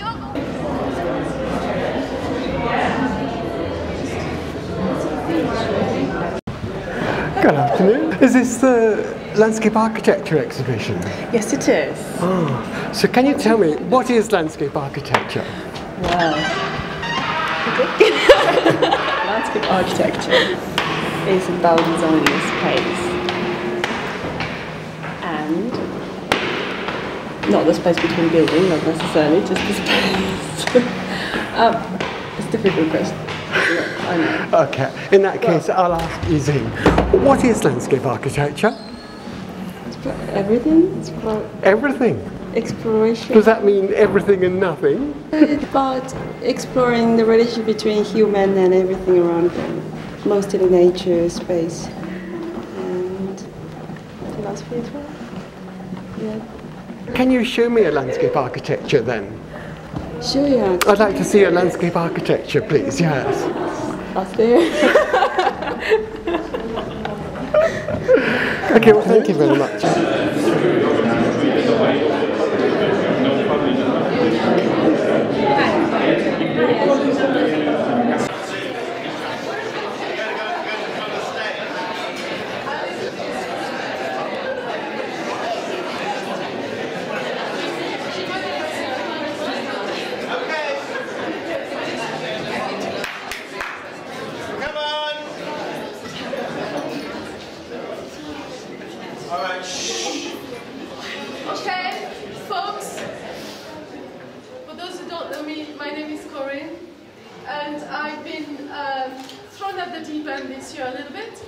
Good afternoon. Is this the landscape architecture exhibition? Yes, it is. Oh, so can you tell me, what is landscape architecture? Well, landscape architecture is about designing a space, and not the space between buildings, not necessarily, just the space. It's a difficult question. I know. Okay, in that case, I'll ask Yixing. What is landscape architecture? It's everything. It's everything. Exploration. Does that mean everything and nothing? It's about exploring the relationship between human and everything around them, mostly nature, space, and philosophy as well. Yeah. Can you show me a landscape architecture then? Sure, yeah. I'd like to see a landscape architecture, please, yes. That's there. Okay, well, thank you very much. Okay, folks, for those who don't know me, my name is Corinne, and I've been thrown at the deep end this year a little bit,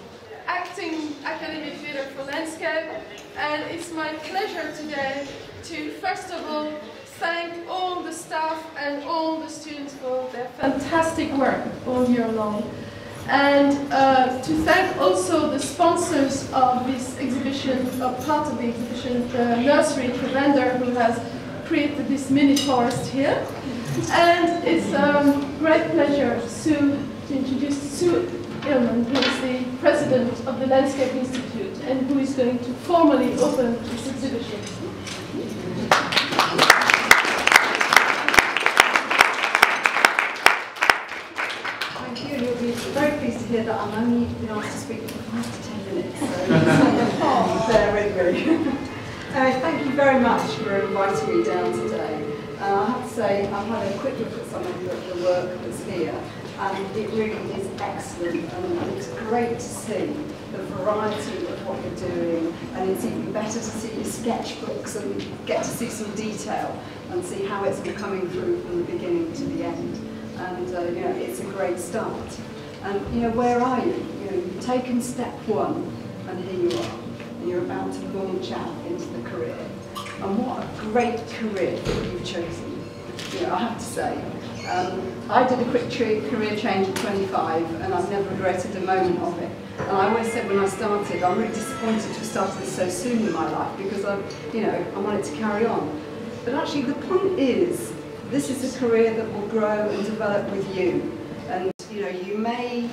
acting academic leader for Landscape, and it's my pleasure today to first of all thank all the staff and all the students for their fantastic work all year long. And to thank also the sponsors of this exhibition, part of the exhibition, the nursery vendor who has created this mini forest here. And it's a great pleasure to introduce Sue Illman, who is the president of the Landscape Institute and who is going to formally open this exhibition. Very pleased to hear that I've only been asked to speak for 5 to 10 minutes, so bear with me. Thank you very much for inviting me down today. I have to say, I've had a quick look at some of the work that's here, and it really is excellent, and it's great to see the variety of what you're doing, and it's even better to see your sketchbooks and get to see some detail and see how it's been coming through from the beginning to the end. And you know, it's a great start. And you know, where are you? You know, you've taken step one, and here you are, and you're about to launch out into the career. And what a great career that you've chosen. You know, I have to say, I did a quick career change at 25, and I've never regretted a moment of it. And I always said when I started, I'm really disappointed to have started this so soon in my life because I wanted to carry on. But actually, the point is, this is a career that will grow and develop with you. And you know, you may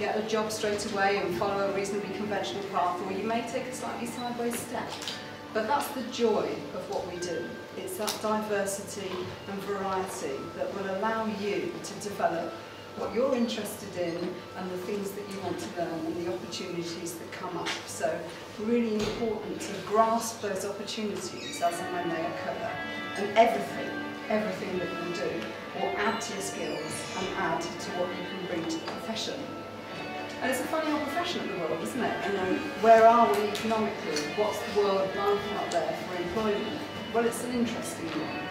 get a job straight away and follow a reasonably conventional path, or you may take a slightly sideways step. But that's the joy of what we do. It's that diversity and variety that will allow you to develop what you're interested in and the things that you want to learn and the opportunities that come up. So really important to grasp those opportunities as and when they occur. And everything that you do will add to your skills and add to what you can bring to the profession. And it's a funny old profession in the world, isn't it? You know, where are we economically? What's the world life out there for employment? Well, it's an interesting one.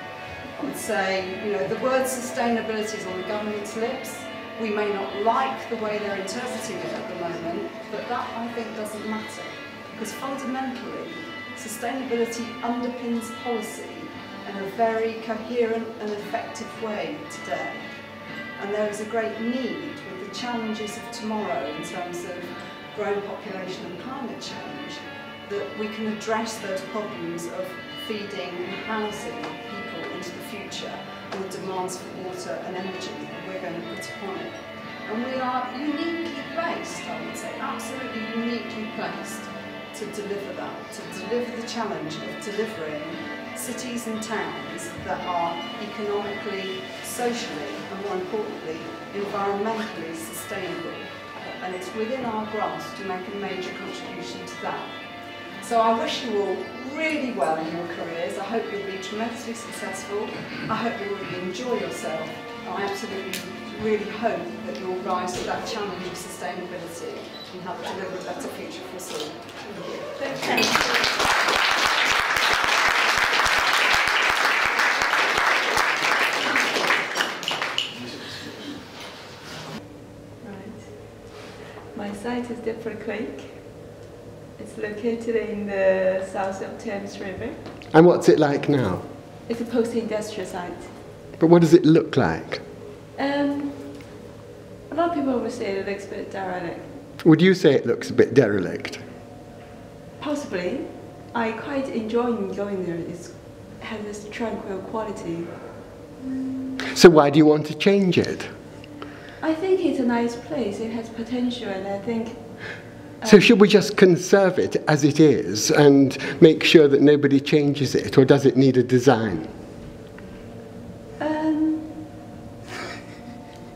I would say, you know, the word sustainability is on the government's lips. We may not like the way they're interpreting it at the moment, but that, I think, doesn't matter. Because fundamentally, sustainability underpins policy in a very coherent and effective way today. And there is a great need with the challenges of tomorrow in terms of growing population and climate change, that we can address those problems of feeding and housing people into the future and the demands for water and energy that we're going to put upon it. And we are uniquely placed, I would say, absolutely uniquely placed to deliver that, to deliver the challenge of delivering cities and towns that are economically, socially, and more importantly, environmentally sustainable. And it's within our grasp to make a major contribution to that. So I wish you all really well in your careers. I hope you'll be tremendously successful. I hope you will enjoy yourself. I absolutely really hope that you'll rise to that challenge of sustainability and help deliver a better future for us all. Thank you. Right. My site is Deptford Creek. It's located in the south of Thames River. And what's it like now? It's a post-industrial site. But what does it look like? A lot of people would say it looks a bit derelict. Would you say it looks a bit derelict? Possibly. I quite enjoy going there. It has this tranquil quality. So why do you want to change it? I think it's a nice place. It has potential, and I think... So should we just conserve it as it is and make sure that nobody changes it, or does it need a design?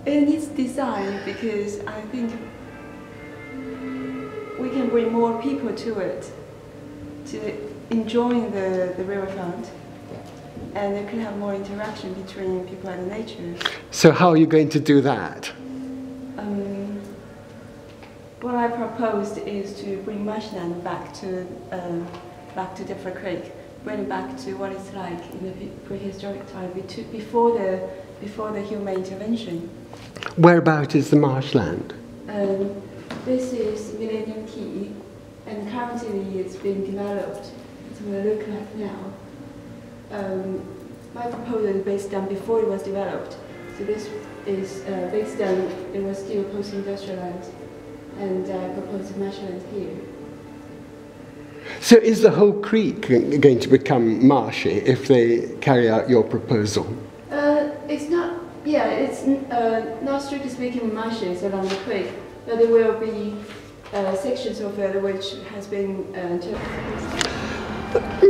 It needs design, because I think we can bring more people to it, to enjoying the riverfront, and it can have more interaction between people and nature. So how are you going to do that? What I proposed is to bring marshland back to Deptford Creek, bring it back to what it's like in the prehistoric time before the human intervention. Whereabout is the marshland? This is Millennium Key, and currently it's being developed. It's what it looks like now. My proposal is based on before it was developed, so this is based on it was still post-industrialized. And I propose a marshland here. So is the whole creek going to become marshy if they carry out your proposal? It's not, yeah, it's not strictly speaking marshes along the creek, but there will be sections of it which has been...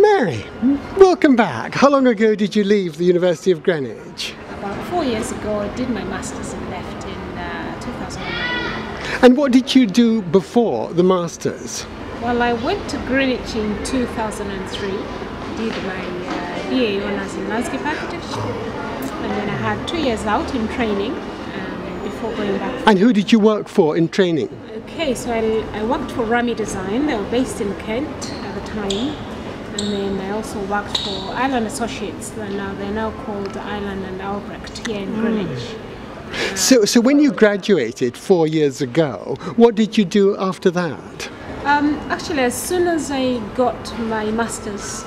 Mary, welcome back. How long ago did you leave the University of Greenwich? About 4 years ago I did my Masters and left in 2009. And what did you do before the Masters? Well, I went to Greenwich in 2003, did my BA honours in landscape architecture, and then I had 2 years out in training before going back. And who did you work for in training? Okay, so I worked for Rami Design. They were based in Kent at the time, and then I also worked for Island Associates. They're now called Island and Albrecht here in Greenwich. So when you graduated 4 years ago, what did you do after that? Actually, as soon as I got my master's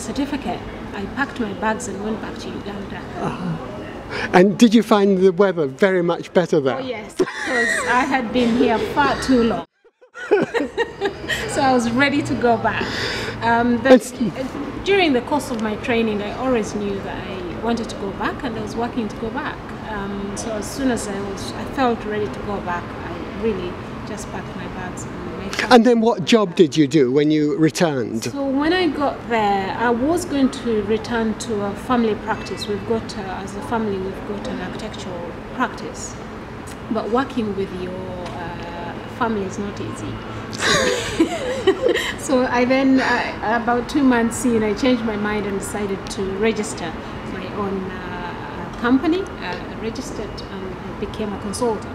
certificate, I packed my bags and went back to Uganda. And did you find the weather very much better there? Oh yes, because I had been here far too long. So I was ready to go back. During the course of my training, I always knew that I wanted to go back, and I was working to go back. So as soon as I felt ready to go back, I really just packed my bags and made sure. And then what job did you do when you returned? So when I got there, I was going to return to a family practice. We've got, as a family, we've got an architectural practice, but working with your family is not easy. So I then, about 2 months in, I changed my mind and decided to register my own company. I registered and I became a consultant.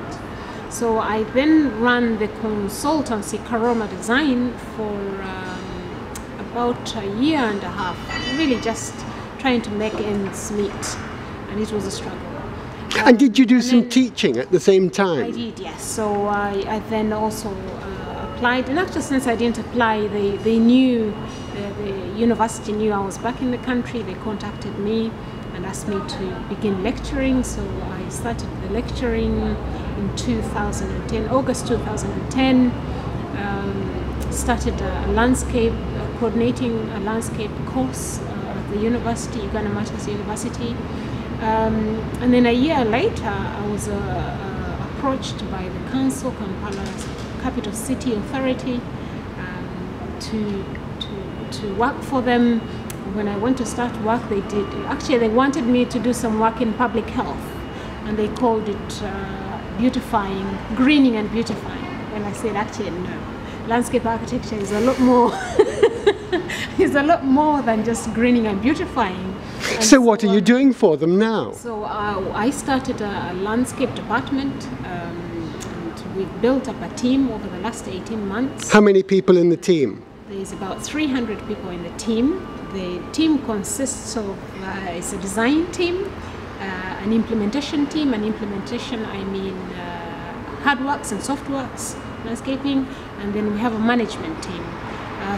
So I then ran the consultancy Karoma Design for about a year and a half, really just trying to make ends meet, and it was a struggle. And did you do some teaching at the same time? I did, yes. So I then also applied, and actually since I didn't apply, they knew, the university knew I was back in the country. They contacted me and asked me to begin lecturing, so I started the lecturing in 2010, August 2010, started a landscape, coordinating a landscape course at the university, Uganda Martyrs University, and then a year later I was approached by the council, Kampala Capital City Authority, to to work for them. When I went to start work, they did. Actually, they wanted me to do some work in public health, and they called it beautifying, greening and beautifying. And I said, actually, no. Landscape architecture is a lot more. It's a lot more than just greening and beautifying. And so what are you doing for them now? So I started a landscape department. And we've built up a team over the last 18 months. How many people in the team? There's about 300 people in the team. The team consists of it's a design team, an implementation team. An implementation, I mean hardworks and softworks, landscaping, and then we have a management team.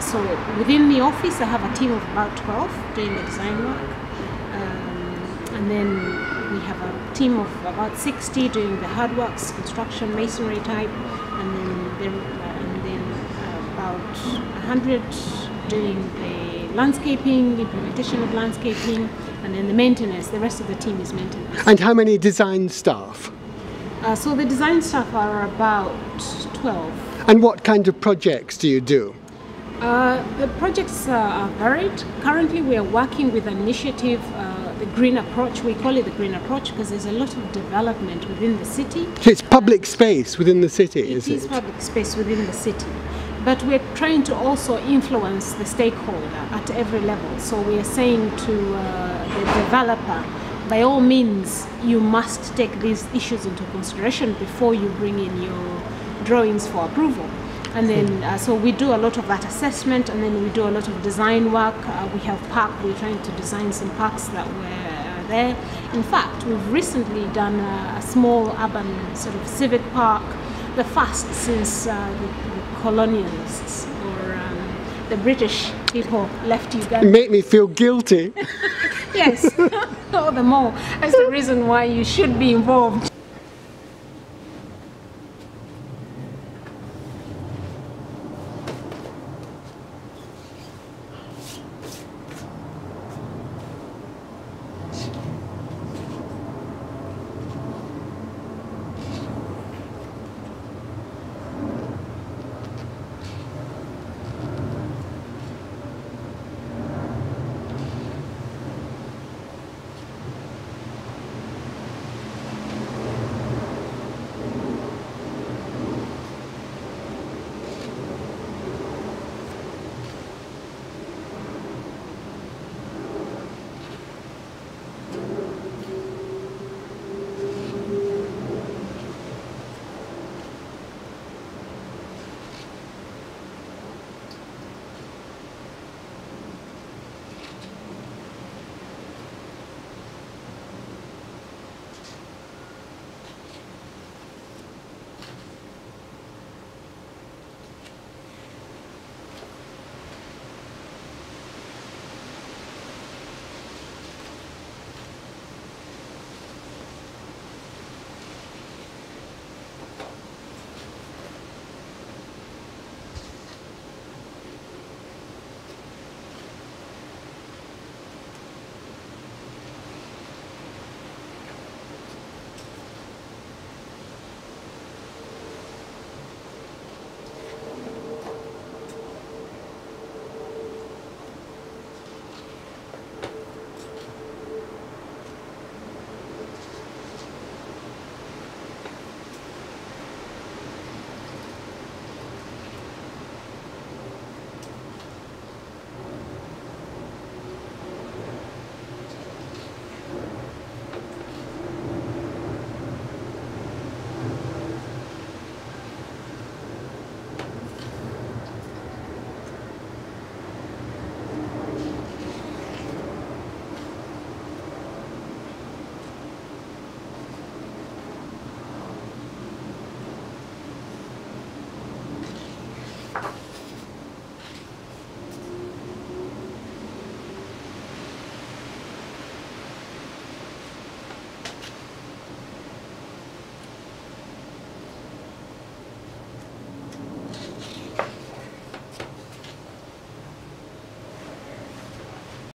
So within the office, I have a team of about 12 doing the design work, and then we have a team of about 60 doing the hard works, construction, masonry type, and then about 100 doing the landscaping, implementation of landscaping, and then the maintenance. The rest of the team is maintenance. And how many design staff? So the design staff are about 12. And what kind of projects do you do? The projects are varied. Currently we are working with an initiative, the Green Approach. We call it the Green Approach because there's a lot of development within the city. So it's public space within the city, is it? It is public space within the city. But we're trying to also influence the stakeholder at every level. So we are saying to the developer, by all means, you must take these issues into consideration before you bring in your drawings for approval. And then, so we do a lot of that assessment, and then we do a lot of design work. We have parks. We're trying to design some parks that were there. In fact, we've recently done a small urban sort of civic park, the first since the colonialists or the British people left Uganda. It made me feel guilty. Yes, all the more. That's the reason why you should be involved